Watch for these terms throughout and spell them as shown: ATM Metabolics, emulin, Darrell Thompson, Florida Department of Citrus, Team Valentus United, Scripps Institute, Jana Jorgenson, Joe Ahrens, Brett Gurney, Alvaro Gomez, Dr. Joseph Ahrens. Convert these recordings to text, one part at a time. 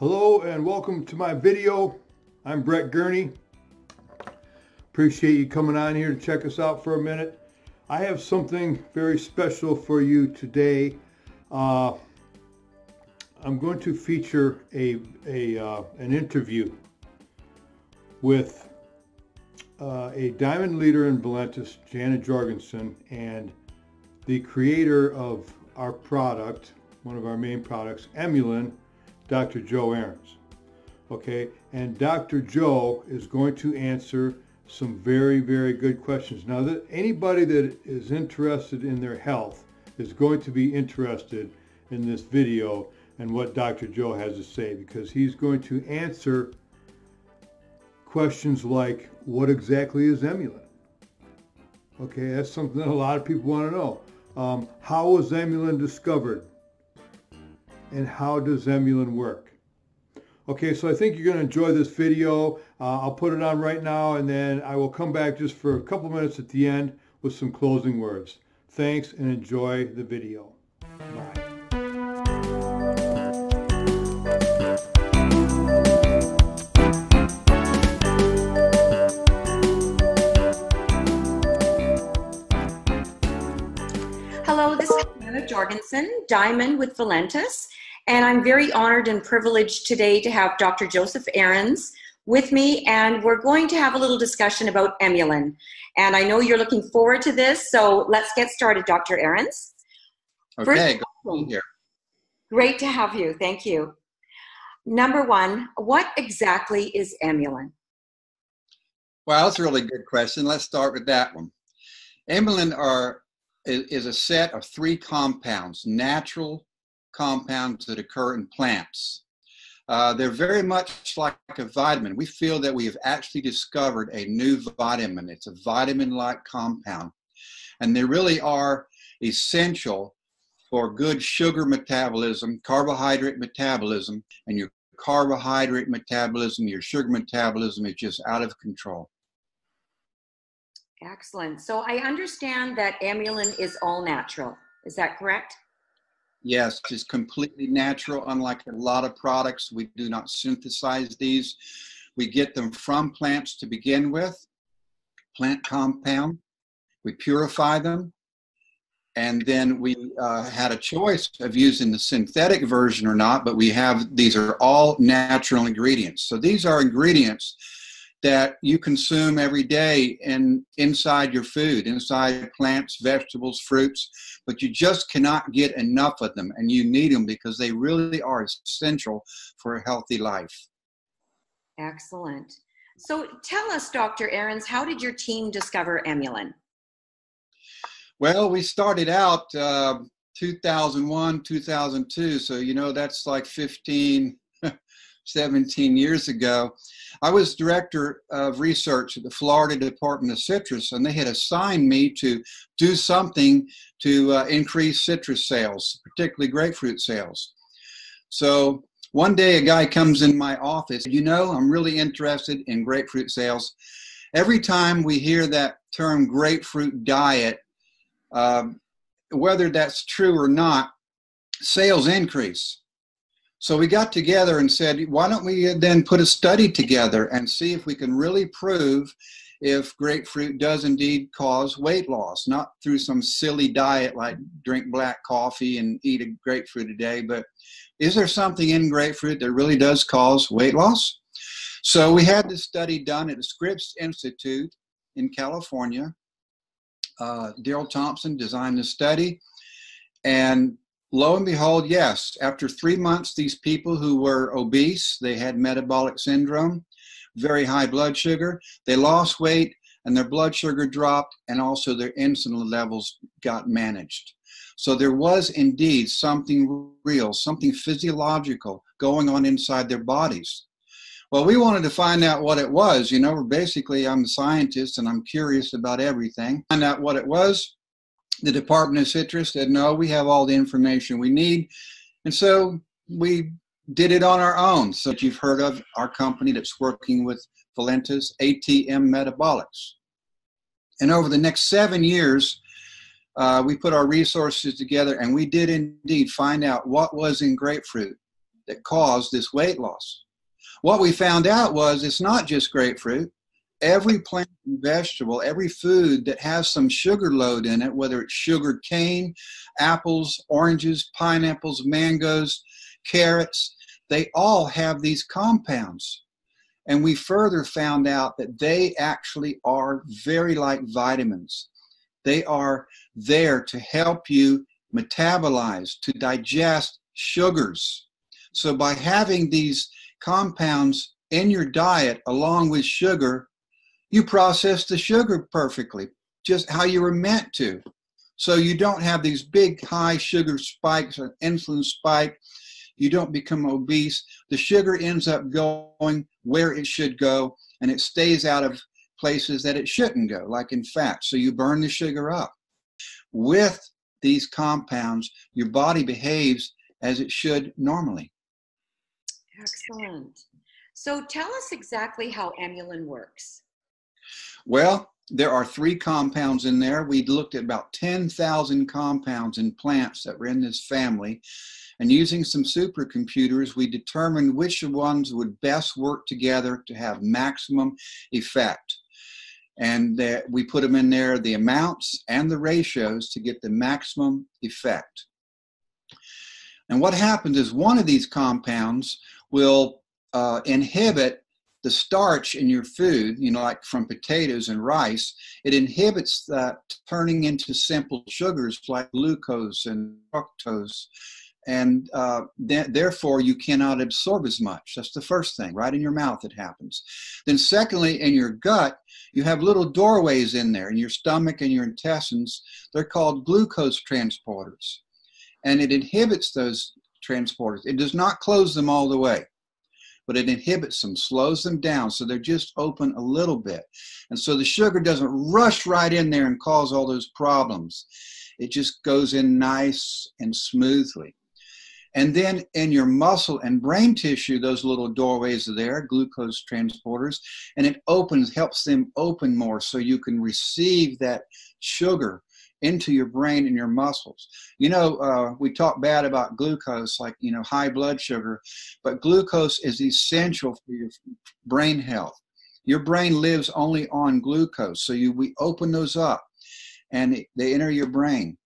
Hello and welcome to my video. I'm Brett Gurney. Appreciate you coming on here to check us out for a minute. I have something very special for you today. I'm going to feature an interview with a diamond leader in Valentus, Jana Jorgenson, and the creator of our product, one of our main products, Emulin, Dr. Joe Ahrens. Okay, and Dr. Joe is going to answer some very, very good questions. Now, that anybody that is interested in their health is going to be interested in this video and what Dr. Joe has to say, because he's going to answer questions like, what exactly is emulin? Okay, that's something that a lot of people want to know. How was emulin discovered? And how does emulin work? Okay, so I think you're going to enjoy this video. I'll put it on right now, and then I will come back just for a couple minutes at the end with some closing words. Thanks, and enjoy the video. Bye. Hello, this is Jana Jorgenson, Diamond with Valentus, and I'm very honored and privileged today to have Dr. Joseph Ahrens with me, and we're going to have a little discussion about emulin. And I know you're looking forward to this, so let's get started, Dr. Ahrens. Okay, good to be here. Great to have you, thank you. Number one, what exactly is emulin? Well, that's a really good question. Let's start with that one. Emulin is a set of three compounds, natural compounds that occur in plants. They're very much like a vitamin. We feel that we have actually discovered a new vitamin. It's a vitamin-like compound, and they really are essential for good sugar metabolism, carbohydrate metabolism, and your carbohydrate metabolism, your sugar metabolism is just out of control. Excellent. So I understand that emulin is all natural. Is that correct? Yes, it's completely natural. Unlike a lot of products, we do not synthesize these. We get them from plants to begin with, plant compound. We purify them. And then we had a choice of using the synthetic version or not, but we have, these are all natural ingredients. So these are ingredients that you consume every day inside your food, inside plants, vegetables, fruits, but you just cannot get enough of them, and you need them because they really are essential for a healthy life. Excellent. So tell us, Dr. Ahrens, how did your team discover emulin? Well, we started out 2001, 2002, so you know that's like 17 years ago. I was director of research at the Florida Department of Citrus, and they had assigned me to do something to increase citrus sales, particularly grapefruit sales. So one day a guy comes in my office, you know, I'm really interested in grapefruit sales. Every time we hear that term grapefruit diet, whether that's true or not, sales increase. So we got together and said, why don't we then put a study together and see if we can really prove if grapefruit does indeed cause weight loss, not through some silly diet like drink black coffee and eat a grapefruit a day, but is there something in grapefruit that really does cause weight loss? So we had this study done at the Scripps Institute in California. Darrell Thompson designed the study, and lo and behold, yes, after 3 months, these people who were obese, they had metabolic syndrome, very high blood sugar, they lost weight, and their blood sugar dropped, and also their insulin levels got managed. So there was indeed something real, something physiological going on inside their bodies. Well, we wanted to find out what it was. You know, basically, I'm a scientist, and I'm curious about everything. Find out what it was. The Department of Citrus said, no, we have all the information we need. And so we did it on our own. So you've heard of our company that's working with Valentus, ATM Metabolics. And over the next 7 years, we put our resources together, and we did indeed find out what was in grapefruit. that caused this weight loss. What we found out was it's not just grapefruit. Every plant and vegetable, every food that has some sugar load in it, whether it's sugar cane, apples, oranges, pineapples, mangoes, carrots, they all have these compounds. And we further found out that they actually are very like vitamins. They are there to help you metabolize, to digest sugars. So by having these compounds in your diet along with sugar, you process the sugar perfectly, just how you were meant to. So you don't have these big high sugar spikes or insulin spike. You don't become obese. The sugar ends up going where it should go, and it stays out of places that it shouldn't go, like in fat. So you burn the sugar up. With these compounds, your body behaves as it should normally. Excellent. So tell us exactly how emulin works. Well, there are 3 compounds in there. We looked at about 10,000 compounds in plants that were in this family. And using some supercomputers, we determined which ones would best work together to have maximum effect. And we put them in there, the amounts and the ratios, to get the maximum effect. And what happens is one of these compounds will inhibit the starch in your food, you know, like from potatoes and rice. It inhibits that turning into simple sugars like glucose and fructose. And therefore, you cannot absorb as much. That's the first thing, right in your mouth it happens. Then secondly, in your gut, you have little doorways in there, in your stomach and your intestines. They're called glucose transporters. And it inhibits those transporters. It does not close them all the way, but it inhibits them, slows them down, so they're just open a little bit. And so the sugar doesn't rush right in there and cause all those problems. It just goes in nice and smoothly. And then in your muscle and brain tissue, those little doorways are there, glucose transporters, and it opens, helps them open more so you can receive that sugar into your brain and your muscles. You know, we talk bad about glucose, like, you know, high blood sugar, but glucose is essential for your brain health. Your brain lives only on glucose, so we open those up and they enter your brain.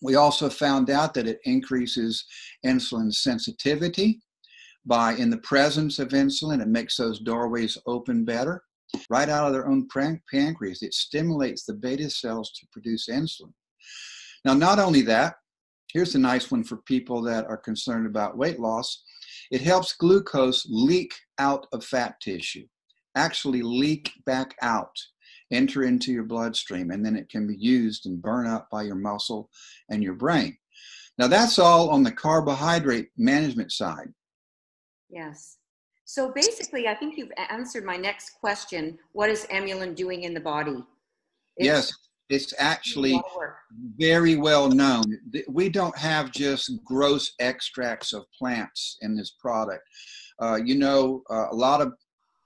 We also found out that it increases insulin sensitivity by, in the presence of insulin, it makes those doorways open better. Right out of their own pancreas, it stimulates the beta cells to produce insulin. Now, not only that, here's a nice one for people that are concerned about weight loss. It helps glucose leak out of fat tissue, actually leak back out, enter into your bloodstream, and then it can be used and burn up by your muscle and your brain. Now, that's all on the carbohydrate management side. Yes. So basically, I think you've answered my next question. What is emulin doing in the body? Yes, it's actually very well known. We don't have just gross extracts of plants in this product. You know, a lot of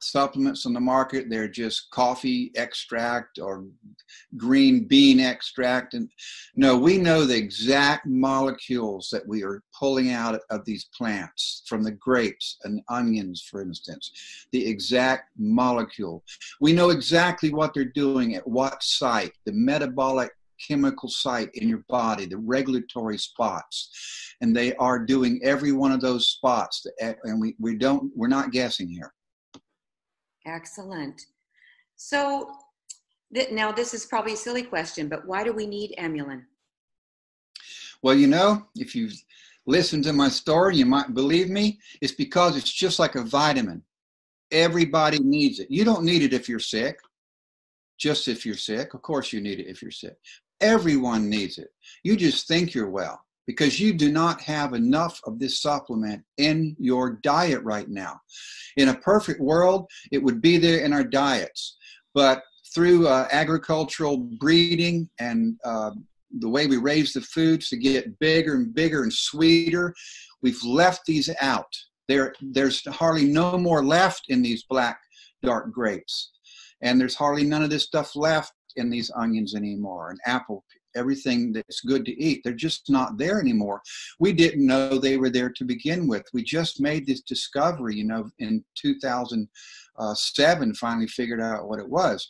supplements on the market, they're just coffee extract or green bean extract. And no, we know the exact molecules that we are pulling out of these plants, from the grapes and onions, for instance, the exact molecule. We know exactly what they're doing at what site, the metabolic chemical site in your body, the regulatory spots. And they are doing every one of those spots. And we're not guessing here. Excellent. So now this is probably a silly question, but why do we need emulin? Well, you know, if you listen to my story, you might believe me. It's because it's just like a vitamin. Everybody needs it. You don't need it if you're sick. Just if you're sick. Of course you need it if you're sick. Everyone needs it. You just think you're well because you do not have enough of this supplement in your diet right now. In a perfect world, it would be there in our diets. But through agricultural breeding and the way we raise the foods to get bigger and bigger and sweeter, we've left these out. There's hardly no more left in these black, dark grapes. And there's hardly none of this stuff left in these onions anymore, and apple everything that's good to eat. They're just not there anymore. We didn't know they were there to begin with. We just made this discovery, you know, in 2007, finally figured out what it was.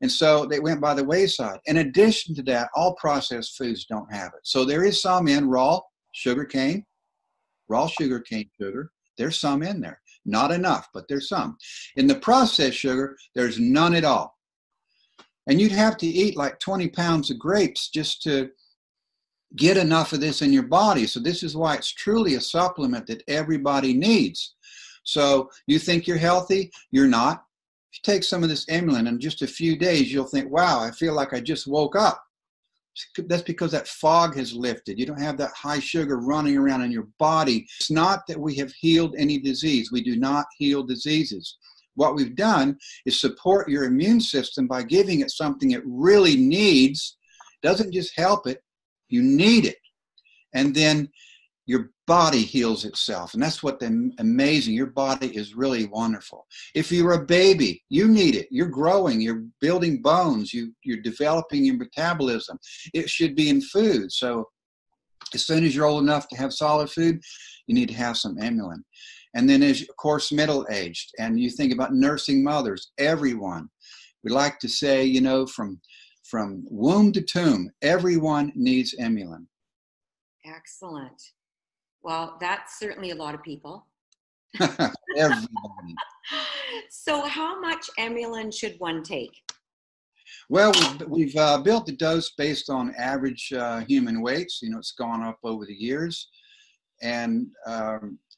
And so they went by the wayside. In addition to that, all processed foods don't have it. So there is some in raw sugarcane sugar. There's some in there. Not enough, but there's some. In the processed sugar, there's none at all. And you'd have to eat like 20 pounds of grapes just to get enough of this in your body. So this is why it's truly a supplement that everybody needs. So you think you're healthy? You're not. If you take some of this emulin in just a few days, you'll think, wow, I feel like I just woke up. That's because that fog has lifted. You don't have that high sugar running around in your body. It's not that we have healed any disease. We do not heal diseases. What we've done is support your immune system by giving it something it really needs. Doesn't just help it, you need it. And then your body heals itself. And that's what's amazing. Your body is really wonderful. If you're a baby, you need it. You're growing. You're building bones. You're developing your metabolism. It should be in food. So as soon as you're old enough to have solid food, you need to have some emulin. And then, as, of course, middle-aged. And you think about nursing mothers, everyone. We like to say, you know, from womb to tomb, everyone needs emulin. Excellent. Well, that's certainly a lot of people. Everybody. So how much emulin should one take? Well, we've built the dose based on average human weights. You know, it's gone up over the years. And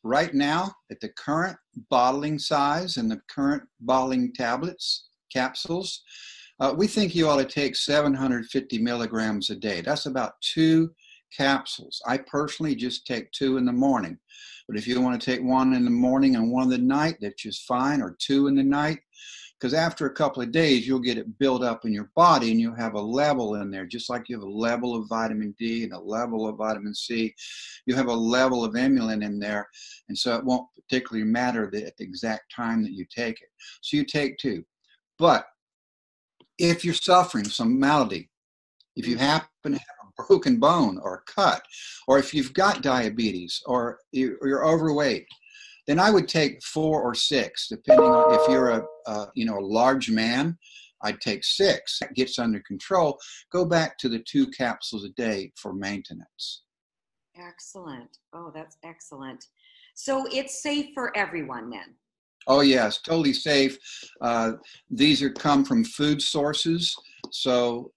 right now, at the current bottling size and the current bottling tablets, capsules, we think you ought to take 750 milligrams a day. That's about 2 capsules. I personally just take 2 in the morning, but if you want to take 1 in the morning and 1 in the night, that's just fine, or 2 in the night, because after a couple of days you'll get it built up in your body and you'll have a level in there, just like you have a level of vitamin D and a level of vitamin C. You have a level of emulin in there, and so it won't particularly matter at the exact time that you take it. So you take 2. But if you're suffering some malady, if you happen to have broken bone or cut, or if you've got diabetes or you're overweight, then I would take 4 or 6, depending on if you're a large man. I'd take 6. That gets under control. Go back to the 2 capsules a day for maintenance. Excellent. Oh, that's excellent. So it's safe for everyone then? Oh yes, totally safe. These come from food sources, so.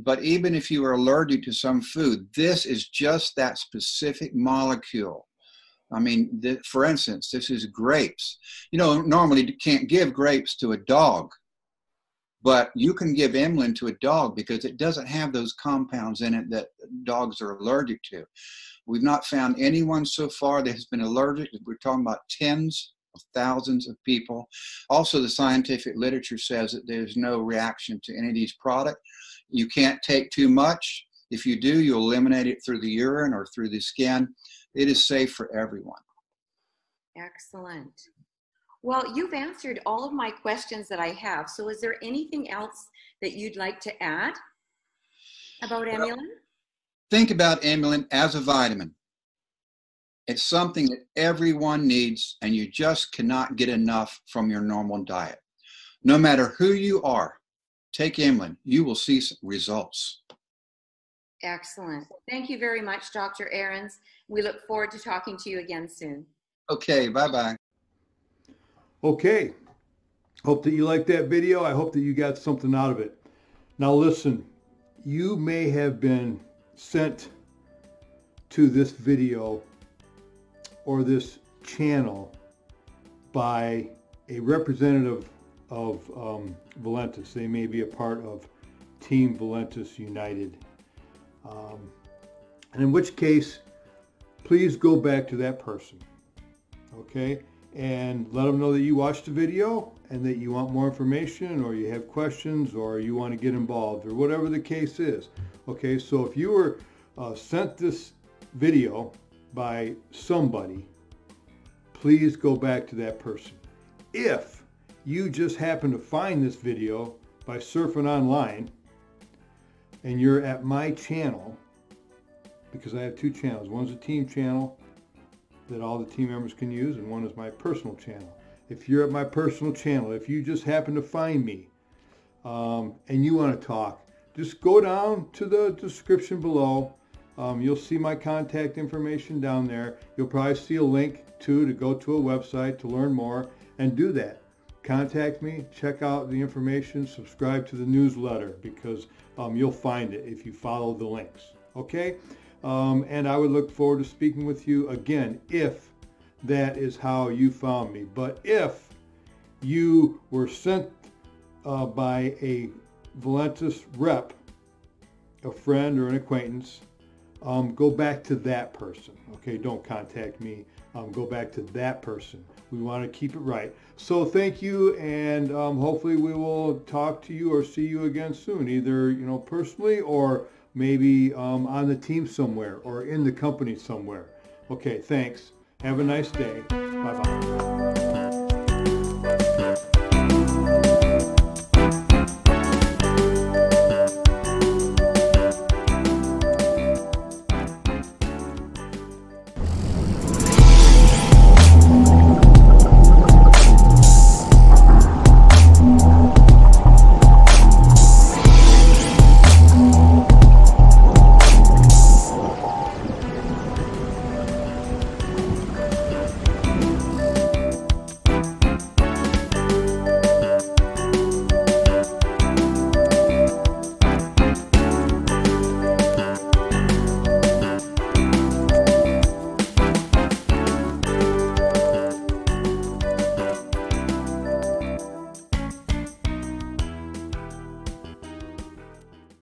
But even if you are allergic to some food, this is just that specific molecule. I mean, for instance, this is grapes. You know, normally you can't give grapes to a dog, but you can give emulin to a dog because it doesn't have those compounds in it that dogs are allergic to. We've not found anyone so far that has been allergic. We're talking about tens of thousands of people. Also, the scientific literature says that there's no reaction to any of these products. You can't take too much. If you do, you eliminate it through the urine or through the skin. It is safe for everyone. Excellent. Well, you've answered all of my questions that I have. So is there anything else that you'd like to add about emulin? Well, think about emulin as a vitamin. It's something that everyone needs, and you just cannot get enough from your normal diet. No matter who you are, take emulin. You will see some results. Excellent. Thank you very much, Dr. Ahrens. We look forward to talking to you again soon. Okay, bye-bye. Okay. Hope that you liked that video. I hope that you got something out of it. Now listen, you may have been sent to this video or this channel by a representative of Valentus. They may be a part of Team Valentus United. And in which case, please go back to that person, okay? And let them know that you watched the video and that you want more information, or you have questions, or you want to get involved, or whatever the case is, okay? So if you were sent this video by somebody, please go back to that person. If you just happen to find this video by surfing online and you're at my channel, because I have two channels. One's a team channel that all the team members can use, and one is my personal channel. If you're at my personal channel, if you just happen to find me and you want to talk, just go down to the description below. You'll see my contact information down there. You'll probably see a link to go to a website to learn more, and do that. Contact me, check out the information, subscribe to the newsletter, because you'll find it if you follow the links. Okay? And I would look forward to speaking with you again if that is how you found me. But if you were sent by a Valentus rep, a friend or an acquaintance, go back to that person. Okay, don't contact me. Go back to that person. We want to keep it right. So thank you, and hopefully we will talk to you or see you again soon, either personally, or maybe on the team somewhere, or in the company somewhere. Okay, thanks. Have a nice day. Bye-bye.